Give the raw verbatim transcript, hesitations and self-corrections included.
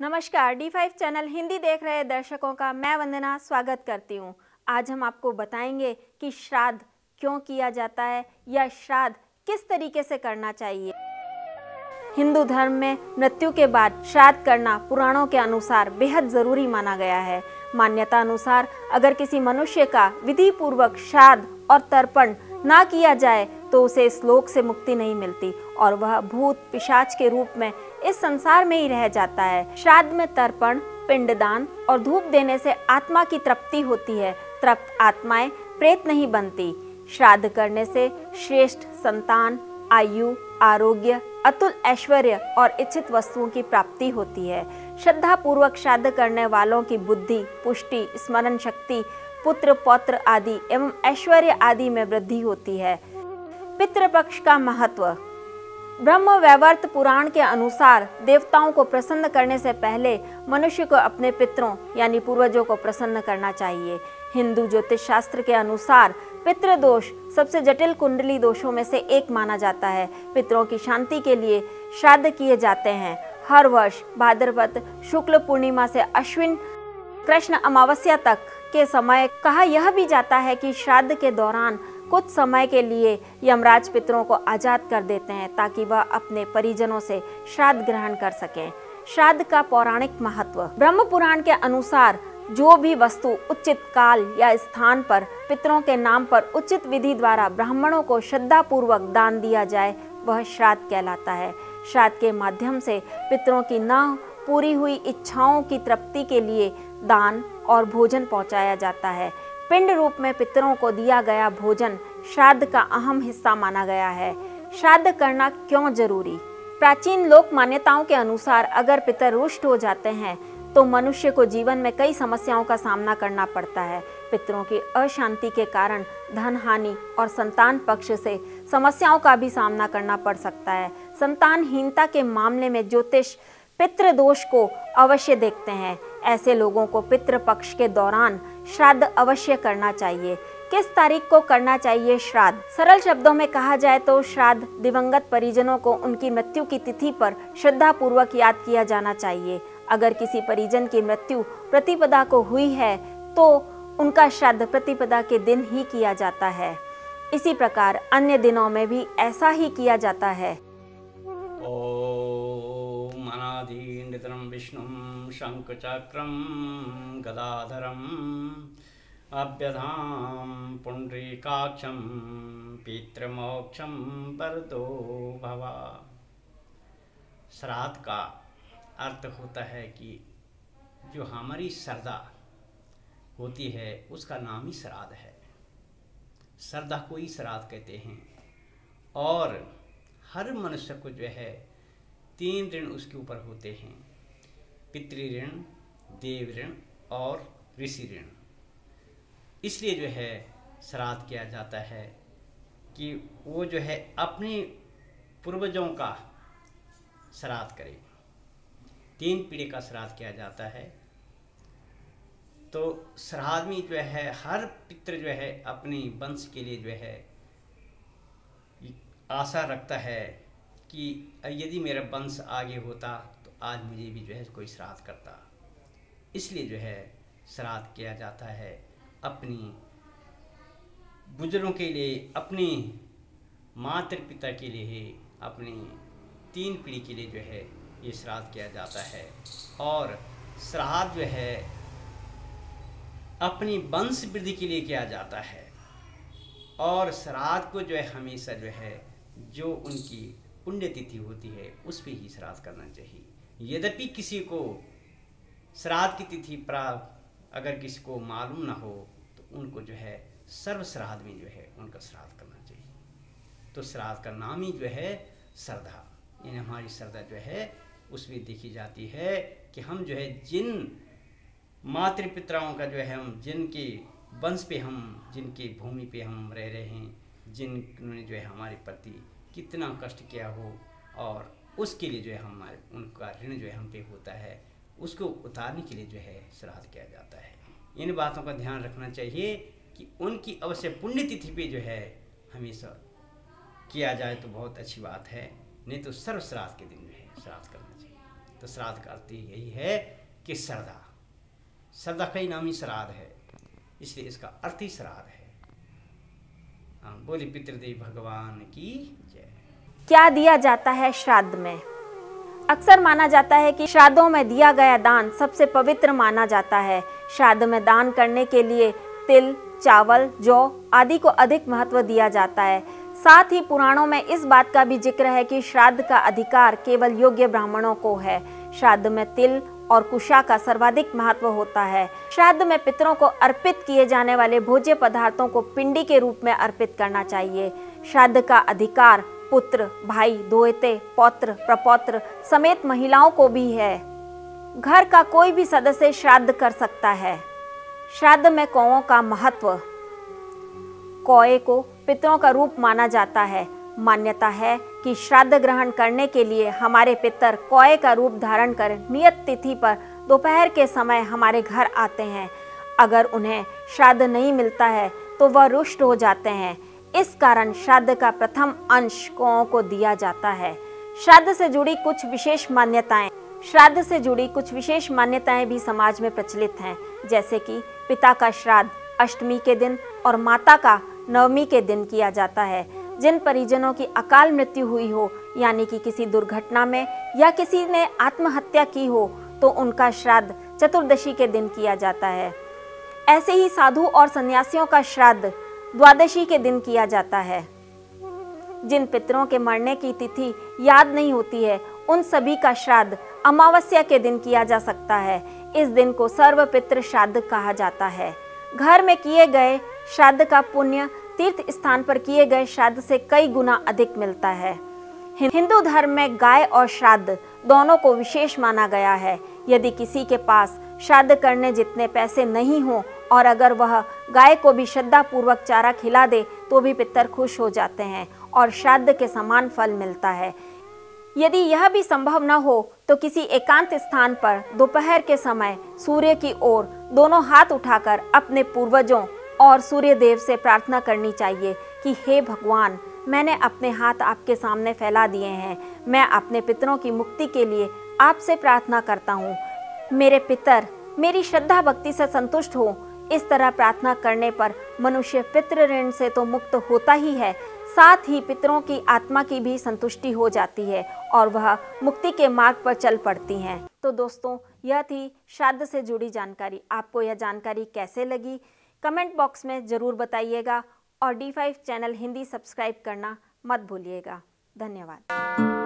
नमस्कार, D five channel Hindi देख रहे दर्शकों का मैं वंदना स्वागत करती हूँ। आज हम आपको बताएंगे कि श्राद्ध क्यों किया जाता है या श्राद्ध किस तरीके से करना चाहिए। हिंदू धर्म में मृत्यु के बाद श्राद्ध करना पुराणों के अनुसार बेहद ज़रूरी माना गया है। मान्यता अनुसार अगर किसी मनुष्य का विधि पूर्वक श्राद्ध और तर्पण ना किया जाए तो उसे इस लोक से मुक्ति नहीं मिलती और वह भूत पिशाच के रूप में इस संसार में ही रह जाता है। श्राद्ध में तर्पण, पिंडदान और धूप देने से आत्मा की तृप्ति होती है। तृप्त आत्माएं प्रेत नहीं बनती। श्राद्ध करने से श्रेष्ठ संतान, आयु, आरोग्य, अतुल ऐश्वर्य और इच्छित वस्तुओं की प्राप्ति होती है। श्रद्धा पूर्वक श्राद्ध करने वालों की बुद्धि, पुष्टि, स्मरण शक्ति, पुत्र पौत्र आदि एवं ऐश्वर्य आदि में वृद्धि होती है। पितृपक्ष का महत्व। ब्रह्मवैवर्त पुराण के अनुसार देवताओं को प्रसन्न करने से पहले मनुष्य को अपने पितरों यानी पूर्वजों को प्रसन्न करना चाहिए। हिंदू ज्योतिष शास्त्र के अनुसार पितृदोष सबसे जटिल कुंडली दोषों में से एक माना जाता है। पितरों की शांति के लिए श्राद्ध किए जाते हैं। हर वर्ष भाद्रपद शुक्ल पूर्णिमा से अश्विन कृष्ण अमावस्या तक के समय कहा यह भी जाता है कि श्राद्ध के दौरान कुछ समय के लिए यमराज पितरों को आज़ाद कर देते हैं ताकि वह अपने परिजनों से श्राद्ध ग्रहण कर सकें। श्राद्ध का पौराणिक महत्व। ब्रह्म पुराण के अनुसार जो भी वस्तु उचित काल या स्थान पर पितरों के नाम पर उचित विधि द्वारा ब्राह्मणों को श्रद्धापूर्वक दान दिया जाए वह श्राद्ध कहलाता है। श्राद्ध के माध्यम से पितरों की न पूरी हुई इच्छाओं की तृप्ति के लिए दान और भोजन पहुँचाया जाता है। पिंड रूप में पितरों को दिया गया भोजन श्राद्ध का अहम हिस्सा माना गया है। श्राद्ध करना क्यों जरूरी। प्राचीन लोक मान्यताओं के अनुसार अगर पितर रुष्ट हो जाते हैं तो मनुष्य को जीवन में कई समस्याओं का सामना करना पड़ता है। पितरों की अशांति के कारण धन हानि और संतान पक्ष से समस्याओं का भी सामना करना पड़ सकता है। संतानहीनता के मामले में ज्योतिष पितृदोष को अवश्य देखते हैं। ऐसे लोगों को पितृपक्ष के दौरान श्राद्ध अवश्य करना चाहिए। किस तारीख को करना चाहिए श्राद्ध। सरल शब्दों में कहा जाए तो श्राद्ध दिवंगत परिजनों को उनकी मृत्यु की तिथि पर श्रद्धापूर्वक याद किया जाना चाहिए। अगर किसी परिजन की मृत्यु प्रतिपदा को हुई है तो उनका श्राद्ध प्रतिपदा के दिन ही किया जाता है। इसी प्रकार अन्य दिनों में भी ऐसा ही किया जाता है। नितरं विष्णुं शंखचक्रं गदाधरं अभ्यधां पुंडरीकाक्षं पितृमोक्षं परदो भवा। श्राद्ध का अर्थ होता है कि जो हमारी श्रद्धा होती है उसका नाम ही श्राद्ध है। श्रद्धा को ही श्राद्ध कहते हैं और हर मनुष्य को जो है तीन ऋण उसके ऊपर होते हैं। पितृऋण, देव ऋण और ऋषि ऋण। इसलिए जो है श्राद्ध किया जाता है कि वो जो है अपने पूर्वजों का श्राद्ध करे। तीन पीढ़ी का श्राद्ध किया जाता है। तो श्राद्ध में जो है हर पितृ जो है अपने वंश के लिए जो है आशा रखता है कि यदि मेरा वंश आगे होता तो आज मुझे भी जो है कोई श्राद्ध करता। इसलिए जो है श्राद्ध किया जाता है अपनी बुजुर्गों के लिए, अपने मातृ पिता के लिए, अपनी तीन पीढ़ी के लिए जो है ये श्राद्ध किया जाता है। और श्राद्ध जो है अपनी वंश वृद्धि के लिए किया जाता है। और श्राद्ध को जो है हमेशा जो है जो उनकी पुण्यतिथि होती है उस पर ही श्राद्ध करना चाहिए। यद्यपि किसी को श्राद्ध की तिथि प्राप्त अगर किसी को मालूम ना हो तो उनको जो है सर्व श्राद्ध में जो है उनका श्राद्ध करना चाहिए। तो श्राद्ध का नाम ही जो है श्रद्धा, यानी हमारी श्रद्धा जो है उसमें देखी जाती है कि हम जो है जिन मातृपिताओं का जो है हम जिनके वंश पे हम जिनकी भूमि पे हम रह रहे हैं, जिन्होंने जो है हमारे प्रति कितना कष्ट किया हो और उसके लिए जो है हमारे उनका ऋण जो है हम पे होता है उसको उतारने के लिए जो है श्राद्ध किया जाता है। इन बातों का ध्यान रखना चाहिए कि उनकी अवश्य पुण्यतिथि पे जो है हमेशा किया जाए तो बहुत अच्छी बात है, नहीं तो सर्व श्राद्ध के दिन जो है श्राद्ध करना चाहिए। तो श्राद्ध करती यही है कि श्रद्धा, श्रद्धा का ही नाम ही श्राद्ध है, इसलिए इसका अर्थ ही श्राद्ध है। हाँ, बोले पितृदेव भगवान की जय। क्या दिया जाता है श्राद्ध में? अक्सर माना जाता है कि श्राद्धों में दिया गया दान सबसे पवित्र माना जाता है। श्राद्ध में दान करने के लिए तिल, चावल, जौ आदि को अधिक महत्व दिया जाता है। साथ ही पुराणों में इस बात का भी जिक्र है कि श्राद्ध का अधिकार केवल योग्य ब्राह्मणों को है। श्राद्ध में तिल और कुशा का सर्वाधिक महत्व होता है। श्राद्ध में पितरों को अर्पित किए जाने वाले भोज्य पदार्थों को पिंडी के रूप में अर्पित करना चाहिए। श्राद्ध का अधिकार पुत्र, भाई, दोहते, पौत्र, प्रपौत्र समेत महिलाओं को भी है। घर का कोई भी सदस्य श्राद्ध कर सकता है। श्राद्ध में कौओं का महत्व। कौए को पितरों का रूप माना जाता है। मान्यता है कि श्राद्ध ग्रहण करने के लिए हमारे पितर कौए का रूप धारण कर नियत तिथि पर दोपहर के समय हमारे घर आते हैं। अगर उन्हें श्राद्ध नहीं मिलता है तो वह रुष्ट हो जाते हैं। इस कारण श्राद्ध का प्रथम अंश कौओं को दिया जाता है। श्राद्ध से जुड़ी कुछ विशेष मान्यताएं श्राद्ध से जुड़ी कुछ विशेष मान्यताएं भी समाज में प्रचलित हैं, जैसे कि पिता का श्राद्ध अष्टमी के दिन और माता का नवमी के दिन किया जाता है। जिन परिजनों की अकाल मृत्यु हुई हो, यानी कि किसी दुर्घटना में, या किसी ने आत्महत्या की हो, तो उनका श्राद्ध चतुर्दशी के दिन किया जाता है। ऐसे ही साधु और सन्यासियों का श्राद्ध द्वादशी के दिन किया जाता है। जिन पितरों के मरने की तिथि याद नहीं होती है, उन सभी का श्राद्ध अमावस्या के दिन किया जा सकता है। इस दिन को सर्वपितृ श्राद्ध कहा जाता है। घर में किए गए श्राद्ध का पुण्य तीर्थ स्थान पर किए गए श्राद्ध से कई गुना अधिक मिलता है। हिंदू धर्म में गाय और श्राद्ध दोनों को विशेष माना गया है। यदि किसी के पास श्राद्ध करने जितने पैसे नहीं हो और अगर वह गाय को भी श्रद्धापूर्वक चारा खिला दे तो भी पितर खुश हो जाते हैं और श्राद्ध के समान फल मिलता है। यदि यह भी संभव न हो तो किसी एकांत स्थान पर दोपहर के समय सूर्य की ओर दोनों हाथ उठाकर अपने पूर्वजों और सूर्य देव से प्रार्थना करनी चाहिए कि हे भगवान, मैंने अपने हाथ आपके सामने फैला दिए हैं। मैं अपने पितरों की मुक्ति के लिए आपसे प्रार्थना करता हूँ। मेरे पितर मेरी श्रद्धा भक्ति से संतुष्ट हो। इस तरह प्रार्थना करने पर मनुष्य पितृ ऋण से तो मुक्त होता ही है, साथ ही पितरों की आत्मा की भी संतुष्टि हो जाती है और वह मुक्ति के मार्ग पर चल पड़ती हैं। तो दोस्तों, यह थी श्राद्ध से जुड़ी जानकारी। आपको यह जानकारी कैसे लगी कमेंट बॉक्स में ज़रूर बताइएगा और D five channel Hindi subscribe करना मत भूलिएगा। धन्यवाद।